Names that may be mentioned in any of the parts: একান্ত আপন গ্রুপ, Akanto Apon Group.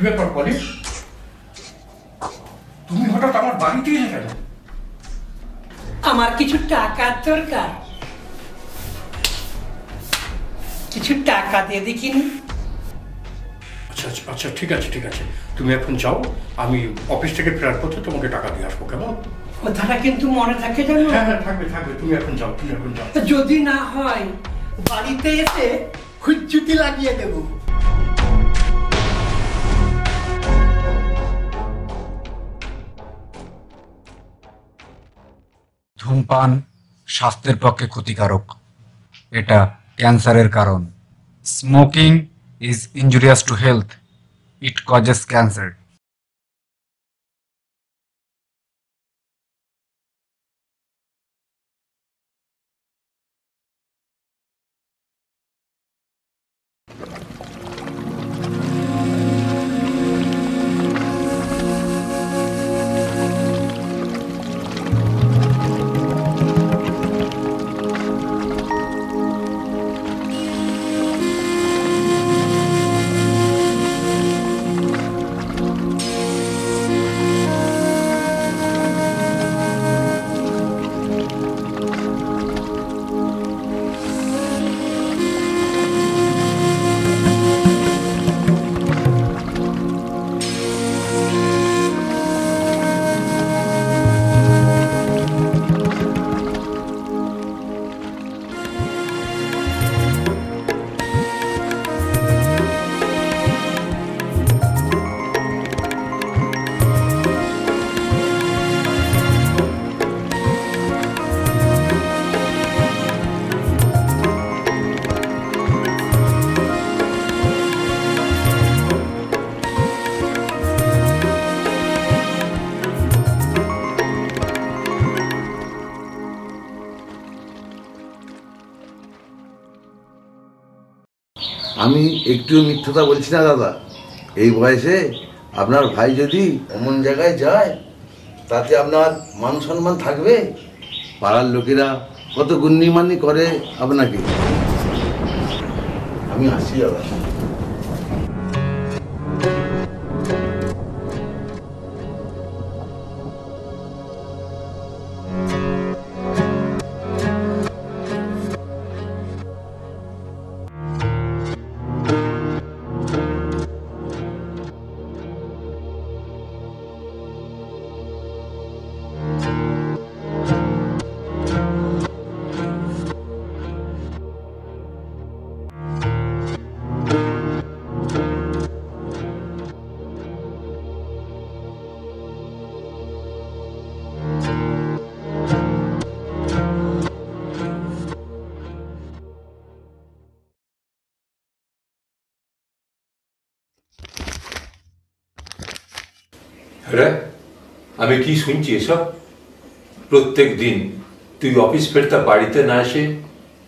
কি ব্যাপার বলি, তুমি হঠাৎ আমার বাড়িতে এলে কেন? আমার কিছু টাকার দরকার, কিছু টাকা দিয়ে দেখিনি। আচ্ছা আচ্ছা ঠিক আছে ঠিক আছে, তুমি এখন যাও, আমি অফিস থেকে ফেরার পথে তোমাকে টাকা দিয়ে আসবো, কেমন? কথাটা কিন্তু মনে থাকে জানো? হ্যাঁ হ্যাঁ থাকবে থাকবে, তুমি এখন যাও, তুমি এখন যাও। যদি না হয় বাড়িতে এসে খুঁজুতি লাগিয়ে দেবো। ধূমপান স্বাস্থ্যের পক্ষে ক্ষতিকারক, এটা ক্যান্সারের কারণ। Smoking is injurious to health, it causes cancer. আমি একটুও মিথ্যাটা বলছি না দাদা, এই বয়সে আপনার ভাই যদি এমন জায়গায় যায় তাতে আপনার মান সম্মান থাকবে? পাড়ার লোকেরা কত গুণ্যমানি করে আপনাকে। আমি আসি দাদা। রে আমি কি শুনছি এসব? প্রত্যেক দিন তুই অফিস ফেরতা বাড়িতে না এসে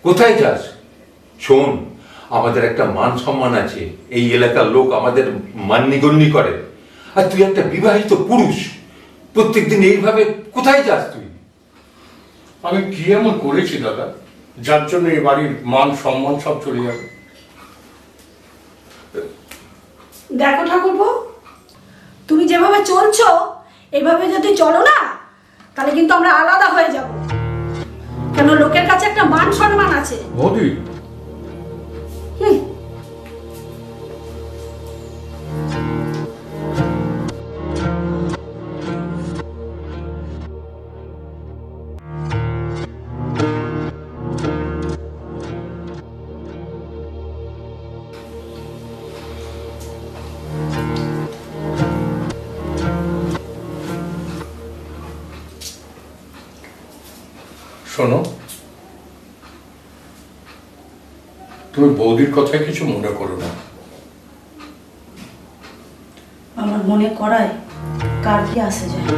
কোথায় যাস? শোন, আমাদের একটা মান সম্মান আছে, এই এলাকার লোক আমাদের মান্যগণ্য করে, আর তুই একটা বিবাহিত পুরুষ, প্রত্যেক দিন এইভাবে কোথায় যাস তুই? আমি কি এমন করেছি দাদা যার জন্য এই বাড়ির মান সম্মান সব চলে যাবে? দেখো ঠাকুরপো, তুমি যেভাবে চলছো এভাবে যদি চলো না তাহলে কিন্তু আমরা আলাদা হয়ে যাব। কেন, লোকের কাছে একটা মান সম্মান আছে। শোনো, তুমি বৌদির কথায় কিছু মনে করো না। আমার মনে করায় কার কি আসে যায়?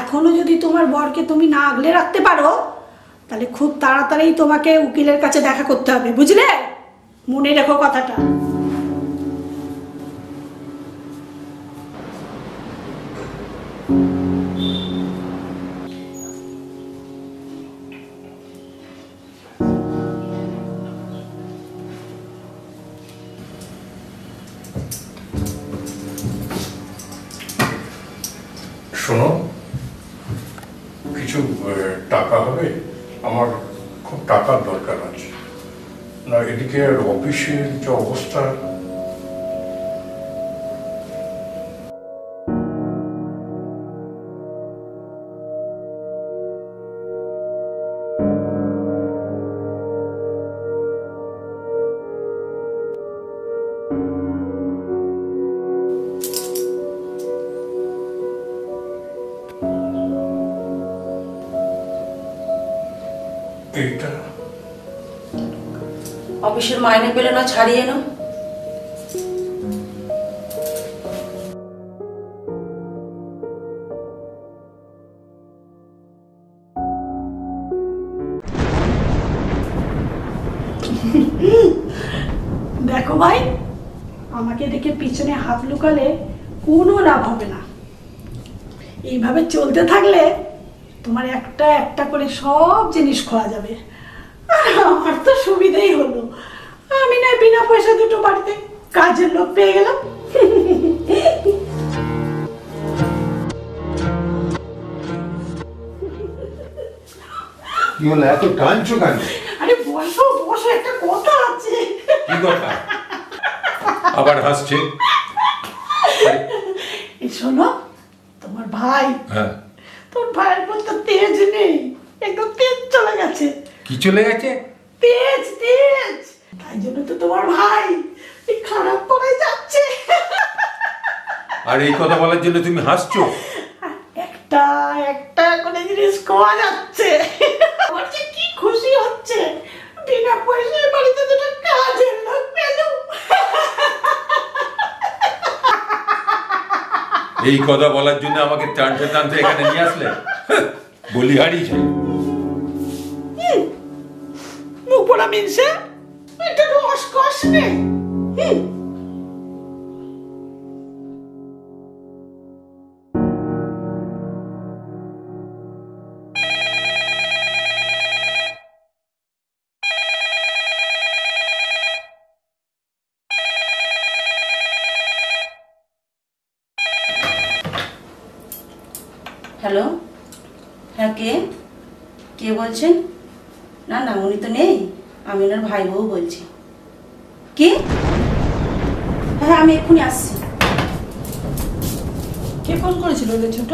এখনো যদি তোমার বরকে তুমি না আগলে রাখতে পারো, তাহলে খুব তাড়াতাড়ি তোমাকে উকিলের কাছে দেখা করতে হবে, বুঝলে? মনে রেখো কথাটা। শোনো, কিছু টাকা হবে, আমার খুব টাকার দরকার আছে। না এদিকে অফিসের যে অবস্থা, অফিসের মাইনে পেলে না ছাড়িয়ে নাও। দেখো ভাই, আমাকে দেখে পিছনে হাত লুকালে কোনো লাভ হবে না। এইভাবে চলতে থাকলে তোমার একটা একটা করে সব জিনিস খোয়া যাবে। আমার তো সুবিধাই হলো, আমি না বিনা পয়সা দুটো বাড়িতে কাজের লোক পেয়ে গেলাম। এত টানছো কেন? আরে বসো বসো, একটা কথা আছে। কি কথা? আবার হাসছে। শোনো, তোমার ভাই, হ্যাঁ তোর ভাইয়ের মতো তেজ নেই, একদম তেজ চলে গেছে। কি চলে গেছে? তেজ তেজ। তাই জন্য তো তোমার ভাই এই খারাপ পড়ে যাচ্ছে। আর এই কথা বলার জন্য তুমি হাসছো? একটা একটা করে জিনিস খোয়া যাচ্ছে। আমার যে কি খুশি হচ্ছে, বিনা পয়সায় বাড়িতে দুটো কাজের লোক পেলাম। এই কথা বলার জন্য আমাকে টানতে টানতে এখানে নিয়ে আসলে। বলিহারি চাই মুপড়া মিনছে, এটা রস কষ নেই। হ্যালো, হ্যাঁ কে কে বলছেন? না না উনি তো নেই, আমি ওনার ভাই বউ বলছি। কে? হ্যাঁ আমি এক্ষুনি আসছি। কে ফোন করেছিল? ছোট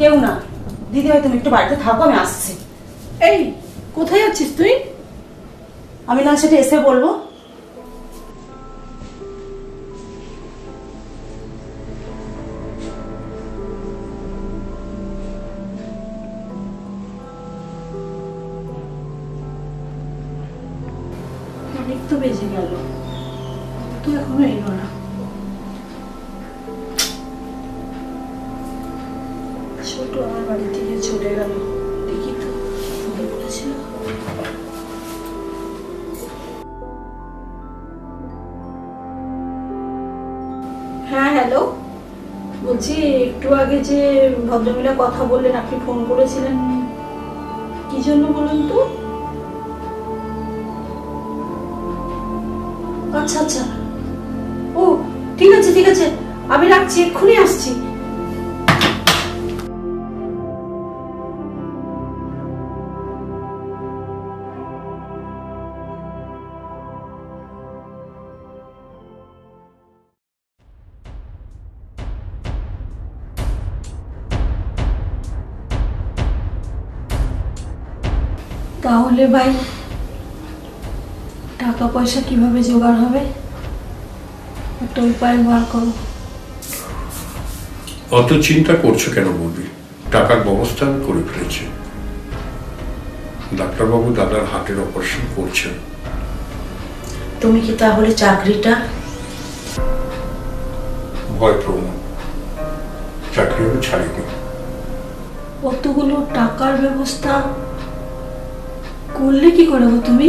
কেউ না দিদি, ভাই তুমি একটু বাড়িতে থাকো, আমি আসছি। এই কোথায় যাচ্ছিস তুই? আমি না সেটা এসে বলবো। বেজে গেল, তো এখনো এলো না। ছোট আমার বাড়ি থেকে চলে গেল, দেখি তো কি বলেছিল। হ্যাঁ হ্যালো, বলছি একটু আগে যে ভদ্রমহিলা কথা বললেন, আপনি ফোন করেছিলেন কি জন্য বলুন তো? আচ্ছা আচ্ছা, ও ঠিক আছে ঠিক আছে, আমি রাখছি, এক্ষুনি আসছি। তাহলে ভাই টাকা পয়সা কিভাবে জোগাড় হবে একটা উপায় বার করো। অত চিন্তা করছো কেন বৌদি? টাকার ব্যবস্থা করে ফেলেছি, ডাক্তারবাবু দাদার হার্টের অপারেশন করছেন। তুমি কি তাহলে চাকরিটা? ভয় প্রবণ, চাকরিও ছাড়িনি। কতগুলো টাকার ব্যবস্থা করলে কি করে গো তুমি?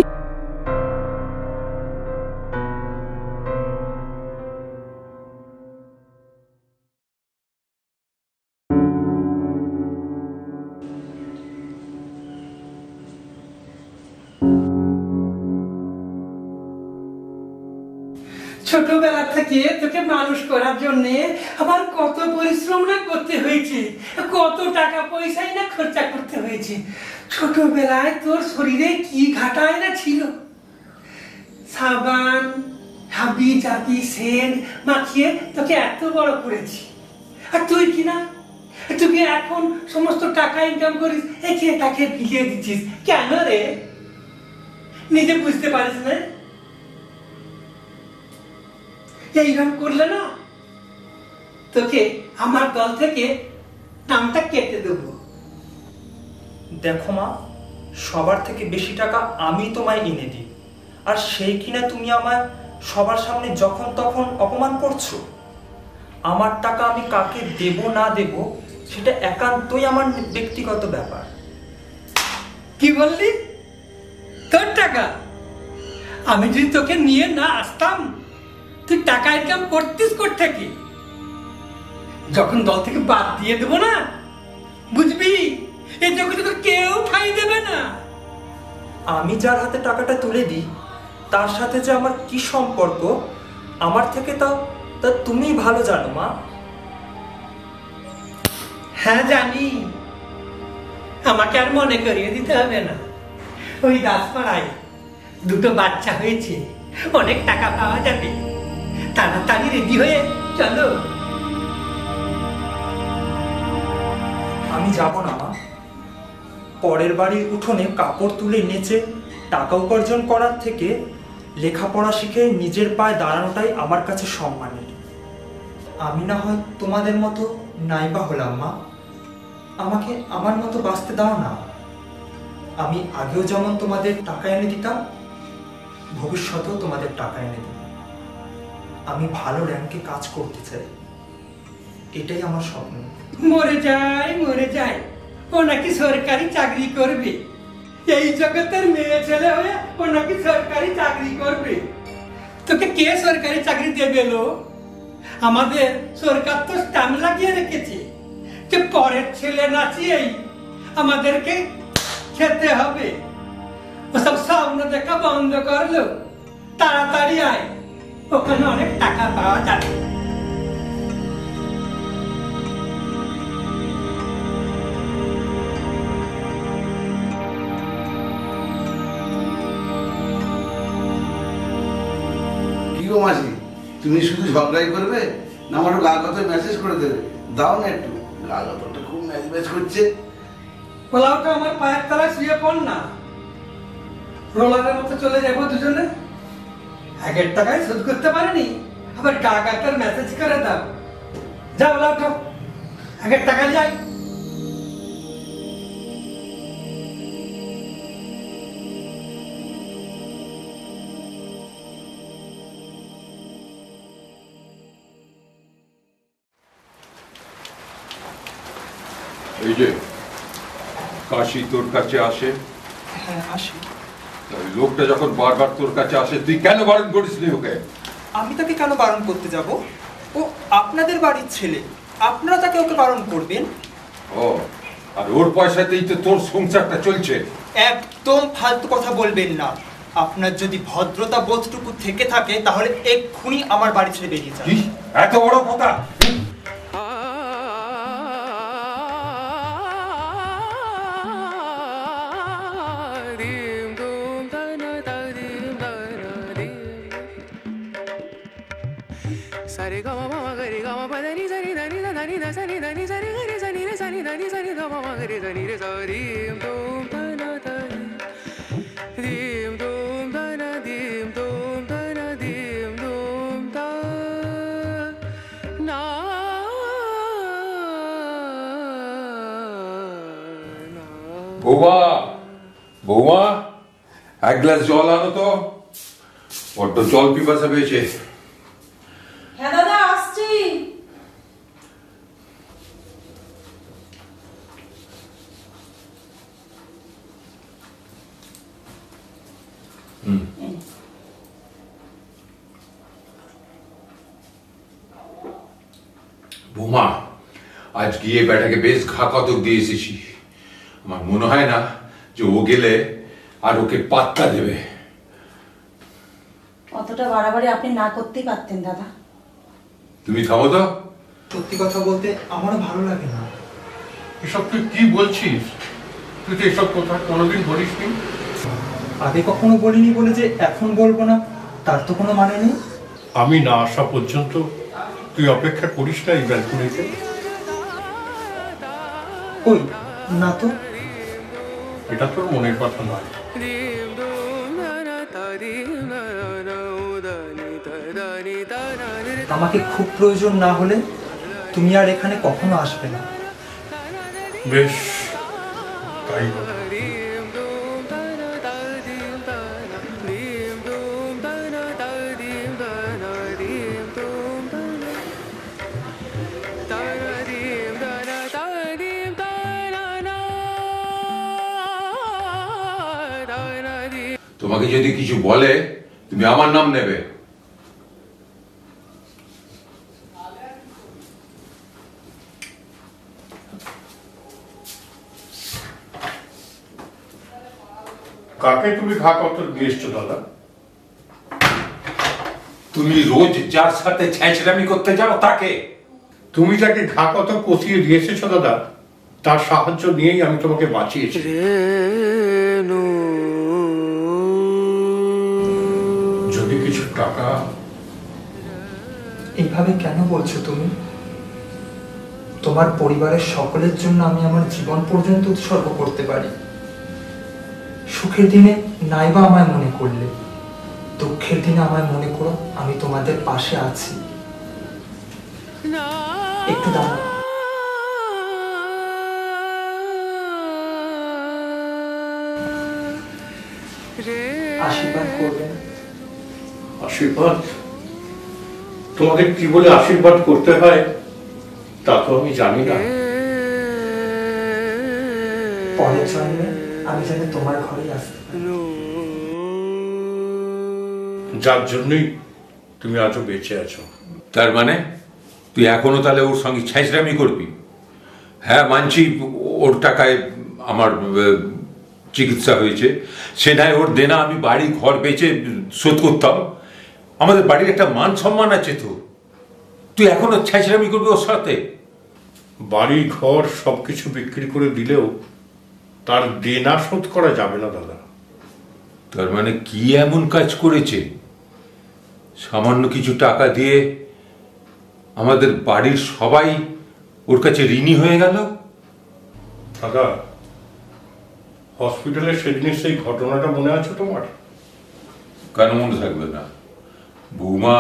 ছোটবেলা থেকে তোকে মানুষ করার জন্য আমার কত পরিশ্রম না করতে হয়েছে, কত টাকা পয়সাই না খরচা করতে হয়েছে। ছোটবেলায় তোর শরীরে কি ঘাটায় না ছিল, সাবান হাবি জাবি সেন্ট মাখিয়ে তোকে এত বড় করেছি, আর তুই কিনা তুই এখন সমস্ত টাকা ইনকাম করিস একে তাকে ভিজিয়ে দিচ্ছিস। কেন রে নিজে বুঝতে পারিস না? এইরকম করলে না তোকে আমার দল থেকে নামটা কেটে দেব। দেখো মা, সবার থেকে বেশি টাকা আমি তোমায় এনে দিই, আর সেই কিনা তুমি আমার সবার সামনে যখন তখন অপমান করছো। আমার টাকা আমি কাকে দেব না দেব সেটা একান্তই আমার ব্যক্তিগত ব্যাপার। কি বললি? তোর টাকা? আমি যদি তোকে নিয়ে না আসতাম তুই টাকা ইনকাম করতিস কোত্থেকে? যখন দল থেকে বাদ দিয়ে দেবো না বুঝবি, এই জগতে তো কেউ ঠাই দেবে না। আমি যার হাতে টাকাটা তুলে দিই তার সাথে যে আমার কি সম্পর্ক আমার থেকে তা তুমি ভালো জানো মা। হ্যাঁ জানি, আমাকে আর মনে করিয়ে দিতে হবে না। ওই দাসপাড়ায় দুটো বাচ্চা হয়েছে, অনেক টাকা পাওয়া যাবে, তাড়াতাড়ি রেডি হয়ে চলো। আমি যাব না মা, পরের বাড়ির উঠোনে কাপড় তুলে নেচে টাকা উপার্জন করার থেকে লেখাপড়া শিখে নিজের পায়ে দাঁড়ানোটাই আমার কাছে সম্মানের। আমি না হয় তোমাদের মতো নাইবা হলাম মা, আমাকে আমার মতো বাঁচতে দাও না। আমি আগেও যেমন তোমাদের টাকা এনে দিতাম, ভবিষ্যতেও তোমাদের টাকা এনে দিতাম। আমি ভালো র্যাঙ্কে কাজ করতে চাই, এটাই আমার স্বপ্ন। মরে যায় ও নাকি সরকারি চাকরি করবে, এই জগতের মেয়ে ছেলে হয়ে ও নাকি সরকারি চাকরি করবে। তোকে কে সরকারি চাকরি দেবে লো? আমাদের সরকার তো স্ট্যাম্প লাগিয়ে রেখেছে যে পরের ছেলে নাচিয়েই আমাদেরকে খেতে হবে। ওসব স্বপ্ন দেখা বন্ধ করলো, তাড়াতাড়ি আয়, ওখানে অনেক টাকা পাওয়া যাবে। কি গো মাসি, তুমি শুধু ঝগড়াই করবে না আমার গা কথা মেসেজ করে দেবে? দাও না একটু, গা কথাটা খুব ম্যাচ করছে। পোলাওটা আমার পায়ের তলায় শুয়ে পড় না, রোলারের মতো চলে যাবো দুজনে। আগের টাকায় শোধ করতে পারেনি আবার টাকাটার মেসেজ করে দাও। যাও লাউটা আগের টাকা যাই। এই যে কাশি তোর কাছে আসে, হ্যাঁ আসে, লোকটা যখন বারবার তোর কাছে আসে তুই কেন বারণ করিসনি ওকে? আমি তাকে কেন বারণ করতে যাব? ও আপনাদের বাড়ির ছেলে, আপনারা তাকে ওকে বারণ করবেন। ও আর ওর পয়সাতেই তো তোর সংসারটা চলছে। একদম ফালতু কথা বলবেন না। আপনার যদি ভদ্রতা বোধটুকু থেকে থাকে তাহলে এক্ষুনি আমার বাড়ি ছেড়ে বেরিয়ে যান। এত বড় কথা? বৌমা, বৌমা এক গ্লাস জল আনো তো, বড্ড জল পিপাসা পেয়েছে। আজ গিয়ে ব্যাটাকে বেশ ঘা কতক দিয়ে এসেছি। আমার মনে হয় না যে ও গেলে আর ওকে পাত্তা দেবে। অতটা বাড়াবাড়ি আপনি না করতেই পারতেন দাদা। তুমি থামো তো। সত্যি কথা বলতে আমারও ভালো লাগে না। এসব তুই কি বলছিস? তুই তো এসব কথা কোনোদিন বলিস নি। আগে কখনো বলিনি বলে যে এখন বলবো না তার তো কোনো মানে নেই। আমি না আসা পর্যন্ত তুই অপেক্ষা করিস না এই ব্যালকনিতে? ওই না তো। এটা তোর মনের কথা নয়। আমাকে খুব প্রয়োজন না হলে তুমি আর এখানে কখনো আসবে না। বেশ, তাই বলো। তোমাকে যদি কিছু বলে তুমি আমার নাম নেবে। কাকে তুমি ঘা কতর দিয়ে এসছো দাদা? তুমি রোজ যার সাথে ছ্যাঁচড়ামি করতে যাও তাকে। তুমি যাকে ঘা কতর কষিয়ে দিয়ে এসেছো দাদা, তার সাহায্য নিয়েই আমি তোমাকে বাঁচিয়েছি। যদি কিছু টাকা। এইভাবে কেন বলছো তুমি? তোমার পরিবারের সকলের জন্য আমি আমার জীবন পর্যন্ত উৎসর্গ করতে পারি। সুখের দিনে নাইবা আমায় মনে করলে, দুঃখের দিনে আমায় মনে করো, আমি তোমাদের পাশে আছি। একটু দাঁড়াও। আশীর্বাদ করবেন। আশীর্বাদ? তোমাকে কি বলে আশীর্বাদ করতে হয় তা তো আমি জানি না। পরের জন্মে আমি যেন তোমার ঘরে আসতে পারি, যার জন্যই তুমি আজও বেঁচে আছো। তার মানে তুই এখনো তাহলে ওর সঙ্গে ছ্যাঁচড়ামি করবি? হ্যাঁ, মানছি ওর টাকায় আমার চিকিৎসা হয়েছে, সে নয় ওর দেনা আমি বাড়ি ঘর বেঁচে শোধ করতাম। আমাদের বাড়ির একটা মান সম্মান আছে তো। তুই এখনো ছ্যাঁচড়ামি করবি ওর সাথে? বাড়ি ঘর সব কিছু বিক্রি করে দিলেও তার দেনা শোধ করা যাবে না দাদা। তার মানে কি এমন কাজ করেছে? সামান্য কিছু টাকা দিয়ে আমাদের বাড়ির সবাই ওর কাছে ঋণী হয়ে গেল। দাদা, হসপিটালে সেদিনের সেই ঘটনাটা মনে আছে তোমার? কেন মনে থাকবে না? বৌমা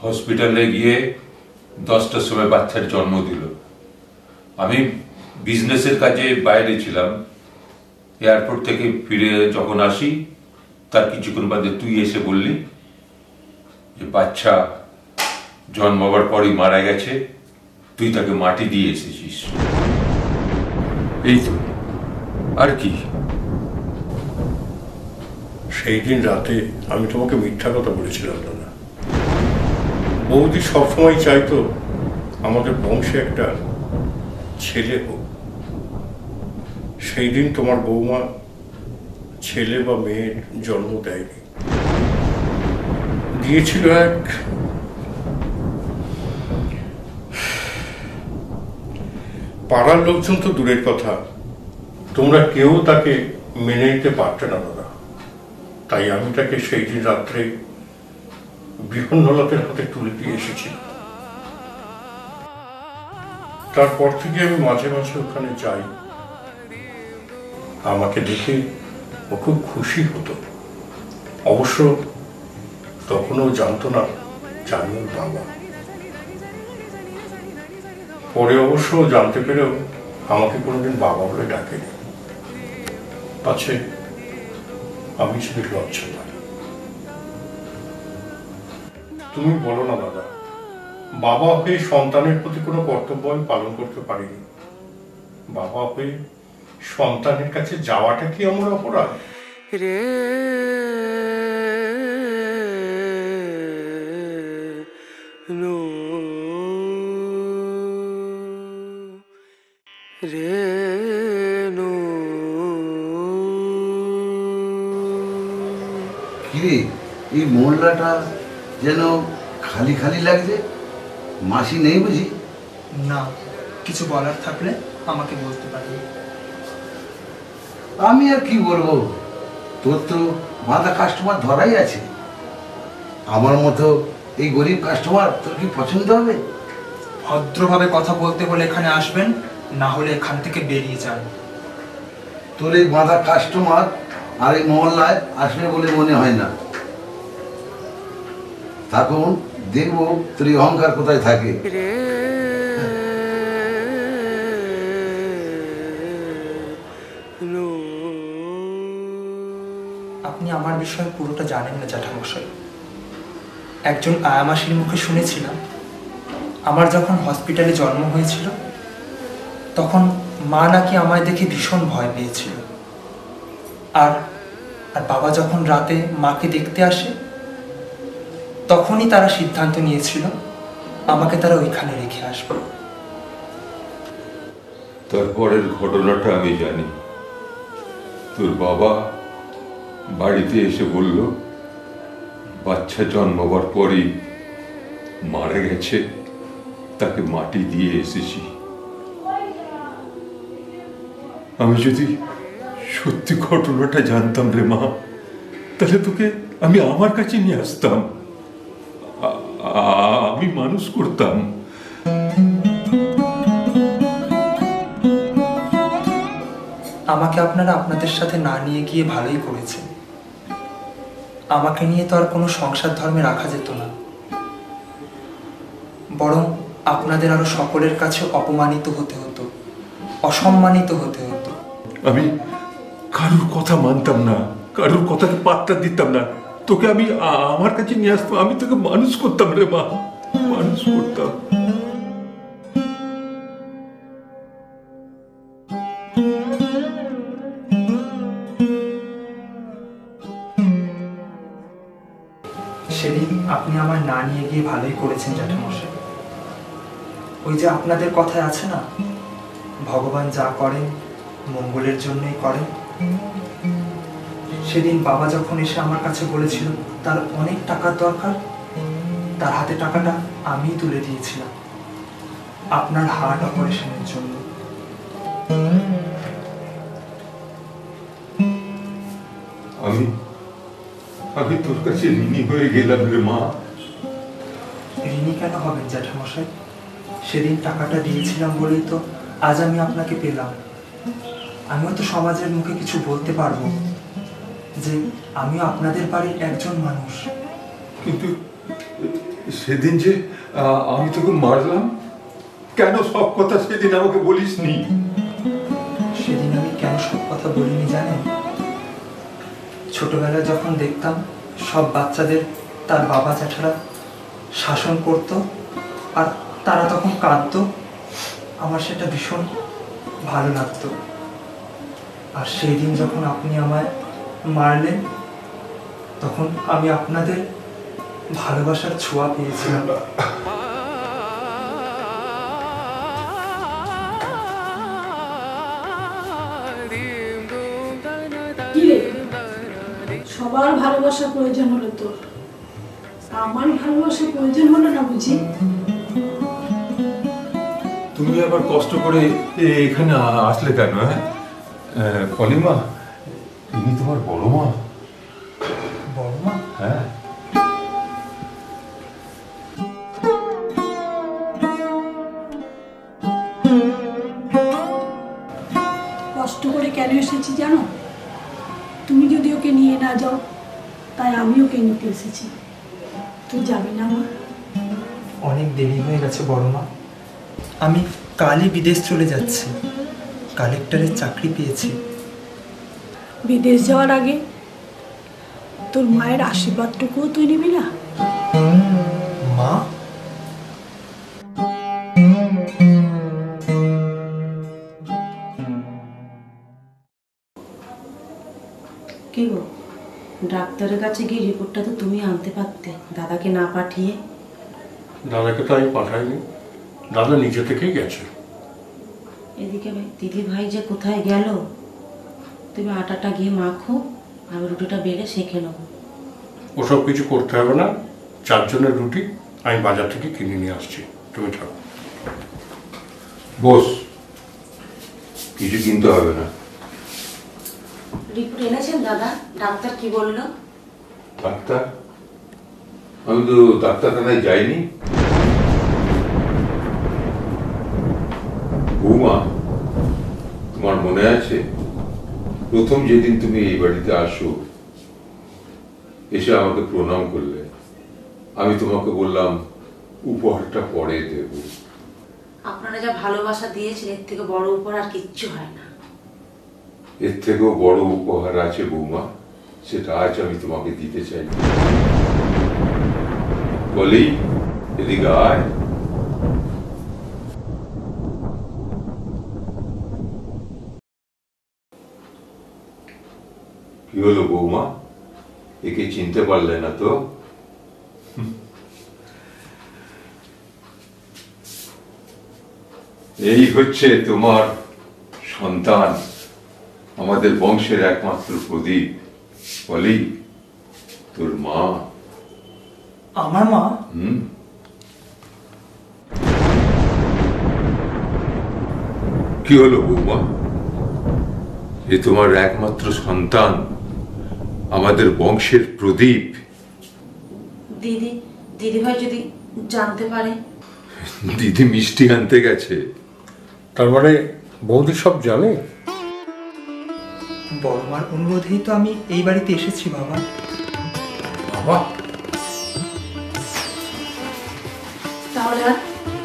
হসপিটালে গিয়ে 10টার সময় বাচ্চার জন্ম দিল। আমি বিজনেসের কাজে বাইরে ছিলাম। এয়ারপোর্ট থেকে ফিরে যখন আসি তার কিছুক্ষণ বাদে তুই এসে বললি যে বাচ্চা জন্মাবার পরই মারা গেছে, তুই তাকে মাটি দিয়ে এসেছিস। এই তো আর কি। সেই দিন রাতে আমি তোমাকে মিথ্যা কথা বলেছিলাম দাদা। বৌদি সবসময় চাইতো আমাদের বংশে একটা ছেলে হোক। সেই দিন তোমার বৌমা ছেলে বা মেয়ের জন্ম দেয়নি, দিয়েছিল পাড়ার লোকজন তো দূরের কথা, তোমরা কেউ তাকে মেনে নিতে পারতে না দাদা। তাই আমি তাকে সেই দিন রাত্রে বিহন্নলতার হাতে তুলে দিয়ে এসেছি। তারপর থেকে আমি মাঝে মাঝে ওখানে যাই। আমাকে দেখে ও খুব খুশি হতো। অবশ্য তখনও জানতো না জানুর বাবা। পরে অবশ্য জানতে পেরেও আমাকে কোনোদিন বাবা বলে ডাকেনি। পাছে আমি শুধু লজ্জা পাই। তুমি বলো না দাদা, বাবা হয়ে সন্তানের প্রতি কোনো কর্তব্য আমি পালন করতে পারিনি। বাবা হয়ে সন্তানের কাছে যাওয়াটা কি আমার অপরাধ? রেণু। কিরে, এই মোল্লাটা যেন খালি খালি লাগছে, মাসি নেই বুঝি? না, কিছু বলার থাকলে আমাকে বলতে পারি। আমি আর কি বলবো, তোর তো বাঁধা কাস্টমার ধরাই আছে। আমার মতো এই গরিব কাস্টমার তোর কি পছন্দ হবে? ভদ্রভাবে কথা বলতে হলে এখানে আসবেন, না হলে এখান থেকে বেরিয়ে যান। তোর এই বাঁধা কাস্টমার আর এই মহল্লায় আসবে বলে মনে হয় না। তখন দেখবো তোর অহংকার কোথায় থাকে। আপনি আমার বিষয়ে পুরোটা জানেন না জ্যাঠামশাই। একজন আয়ামাসির মুখে শুনেছিলাম, আমার যখন হসপিটালে জন্ম হয়েছিল তখন মা নাকি আমায় দেখে ভীষণ ভয় পেয়েছিল। আর আর বাবা যখন রাতে মাকে দেখতে আসে তখনই তারা সিদ্ধান্ত নিয়েছিল আমাকে তারা ওইখানে রেখে আসবে। তারপরের ঘটনাটা আমি জানি। তোর বাবা বাড়িতে এসে বলল বাচ্চা জন্মাবার পরই মারা গেছে, তাকে মাটি দিয়ে এসেছি। আমি যদি সত্যি ঘটনাটা জানতাম রে মা, তাহলে তোকে আমি আমার কাছে নিয়ে আসতাম, আমি মানুষ করতাম। আমাকে আপনারা আপনাদের সাথে না নিয়ে গিয়ে ভালোই করেছেন। আমাকে নিয়ে তো আর কোনো সংসার ধর্মে রাখা যেত না, বরং আপনাদের আরো সকলের কাছে অপমানিত হতে হতো, অসম্মানিত হতে হতো। আমি কারুর কথা মানতাম না, কারুর কথাকে পাত্তা দিতাম না। তোকে আমি আমার কাছে নিয়ে আসতাম, আমি তোকে মানুষ করতাম রে মা, মানুষ করতাম। সেদিন আপনি আমার না নিয়ে গিয়ে ভালোই করেছেন জ্যাঠামশাই। ওই যে আপনাদের কথায় আছে না, ভগবান যা করেন মঙ্গলের জন্যই করেন। সেদিন বাবা যখন এসে আমার কাছে বলেছিল তার অনেক টাকার দরকার, তার হাতে টাকাটা আমি তুলে দিয়েছিলাম আপনার হার্ট অপারেশনের জন্য। আমি তোর কাছে ঋণী হয়ে গেলাম রে মা। ঋণী কেন হবেন জ্যাঠামশাই? সেদিন টাকাটা দিয়েছিলাম বলেই তো আজ আমি আপনাকে পেলাম। আমিও তো সমাজের মুখে কিছু বলতে পারবো যে আমিও আপনাদের বাড়ির একজন মানুষ। কিন্তু সেদিন যে আমি তোকে মারলাম, কেন সব কথা সেদিন আমাকে বলিসনি? সেদিন আমি কেন সব কথা বলিনি জানেন? ছোটবেলায় যখন দেখতাম সব বাচ্চাদের তার বাবা জ্যাঠারা শাসন করত আর তারা তখন কাঁদত, আমার সেটা ভীষণ ভালো লাগত। আর সেই দিন যখন আপনি আমায় মারলেন তখন আমি আপনাদের ভালোবাসার ছোঁয়া পেয়েছিলাম। সবার ভালোবাসা প্রয়োজন হলো, তোর আমার ভালোবাসা প্রয়োজন হলো না বুঝি? তুমি আবার কষ্ট করে এখানে আসলে কেন? হ্যাঁ পলিমা, তুমি তোমার বড় মা। বড় মা? হ্যাঁ। কষ্ট করে কেন এসেছি জানো? তুমি যদি ওকে নিয়ে না যাও তাই আমি ওকে নিতে এসেছি। তুই যাবি না মা? অনেক দেরি হয়ে গেছে বড় মা, আমি কালই বিদেশ চলে যাচ্ছি, কালেক্টরের চাকরি পেয়েছি। বিদেশ যাওয়ার আগে তোর মায়ের আশীর্বাদটুকুও তুই নিবি না? মা, কি গো, ডাক্তারের কাছে গিয়ে রিপোর্টটা তো তুমি আনতে পারতে, দাদাকে না পাঠিয়ে। দাদাকে তো আমি পাঠাইনি, দাদা নিজে থেকেই গেছে। এদিকে দিদি ভাই যে কোথায় গেল, তুমি আটাটা গিয়ে মাখো, আমি রুটিটা বেলে সেঁকে নেবো। ওসব কিছু করতে হবে না, 4 জনের রুটি আমি বাজার থেকে কিনে নিয়ে আসছি, তুমি থাকো। বস, কিছু কিনতে হবে না। রিপোর্ট এনেছেন দাদা? ডাক্তার কি বললো? ডাক্তার? আমি তো ডাক্তারখানায় যাইনি। বৌমা, তোমার মনে আছে প্রথম যেদিন তুমি এই বাড়িতে আসো, এসে আমাকে প্রণাম করলে, আমি তোমাকে বললাম উপহারটা পরে দেব। আপনারা যা ভালোবাসা দিয়েছেন এর থেকে বড় উপহার আর কিচ্ছু হয় না। এর থেকেও বড় উপহার আছে বৌমা, সেটা আজ আমি তোমাকে দিতে চাই। বলি এদিকে আয়। কি হলো বৌমা, একে চিনতে পারলে না তো? এই হচ্ছে তোমার সন্তান, আমাদের বংশের একমাত্র প্রদীপ। বলি তোর মা। আমার মা? কি হলো বৌমা, এ তোমার একমাত্র সন্তান, আমাদের বংশের প্রদীপ। দিদি, দিদিভাই যদি জানতে পারে। দিদি মিষ্টি আনতে গেছে। তার মানে বৌদি সব জানে? বড় মার অনুরোধেই তো আমি এই বাড়িতে এসেছি বাবা। বাবা, তাহলে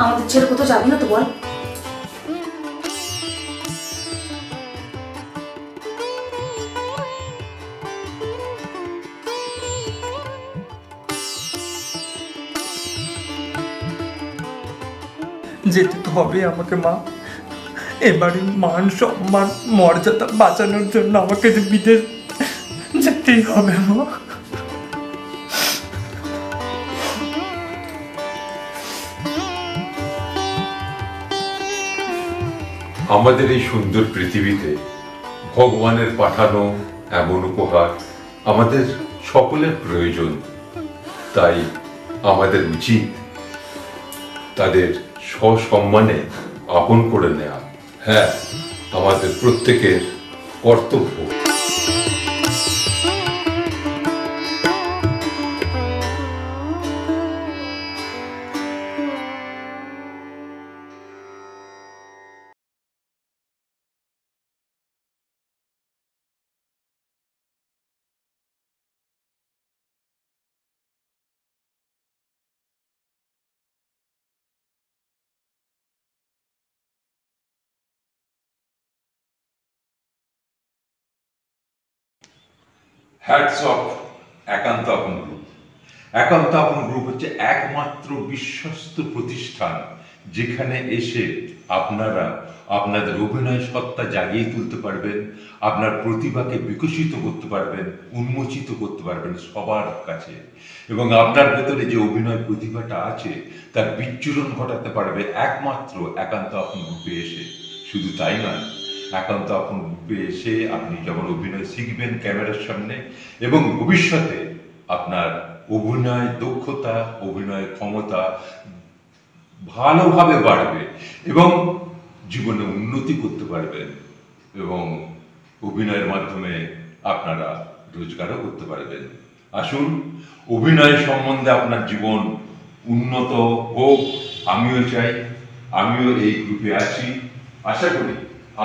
আমাদের ছেলে কোথাও যাবি না তো? বল, যেতে তো হবে আমাকে মা। এবারে মান সম্মান মর্যাদা বাঁচানোর জন্য আমাকে যে বিদেশ যেতেই হবে মা। আমাদের এই সুন্দর পৃথিবীতে ভগবানের পাঠানো এমন উপহার আমাদের সকলের প্রয়োজন। তাই আমাদের উচিত তাদের সসম্মানে আপন করে নেওয়া। হ্যাঁ, আমাদের প্রত্যেকের কর্তব্য। হ্যাটস অফ একান্ত আপন গ্রুপ। একান্ত আপন গ্রুপ হচ্ছে একমাত্র বিশ্বস্ত প্রতিষ্ঠান, যেখানে এসে আপনারা আপনাদের অভিনয় সত্তা জাগিয়ে তুলতে পারবেন, আপনার প্রতিভাকে বিকশিত করতে পারবেন, উন্মোচিত করতে পারবেন সবার কাছে, এবং আপনার ভেতরে যে অভিনয় প্রতিভাটা আছে তার বিচ্ছুরণ ঘটাতে পারবে একমাত্র একান্ত আপন গ্রুপে এসে। শুধু তাই নয়, একান্ত আপন গ্রুপে এসে আপনি যেমন অভিনয় শিখবেন ক্যামেরার সামনে, এবং ভবিষ্যতে আপনার অভিনয় দক্ষতা, অভিনয় ক্ষমতা ভালোভাবে বাড়বে এবং জীবনে উন্নতি করতে পারবেন, এবং অভিনয়ের মাধ্যমে আপনারা রোজগারও করতে পারবেন। আসুন, অভিনয় সম্বন্ধে আপনার জীবন উন্নত হোক। আমিও চাই, আমিও এই গ্রুপে আছি। আশা করি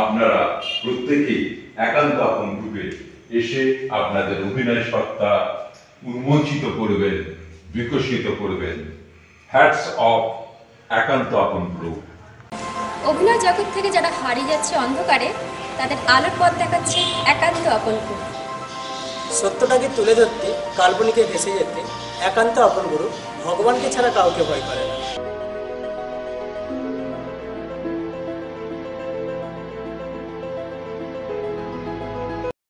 আপনারা প্রত্যেকেই একান্ত আপন গ্রুপে এসে আপনাদের অভিনয় সত্তা উন্মোচিত করবেন, বিকশিত করবেন। হ্যাটস অফ একান্ত আপন গ্রুপ। অভিনয় জগৎ থেকে যারা হারিয়ে যাচ্ছে অন্ধকারে, তাদের আলোর পথ দেখাচ্ছে একান্ত আপন গ্রুপ। সত্যটাকে তুলে ধরতে, কাল্পনিকে ভেসে যেতে একান্ত আপন গ্রুপ ভগবানকে ছাড়া কাউকে ভয় করে।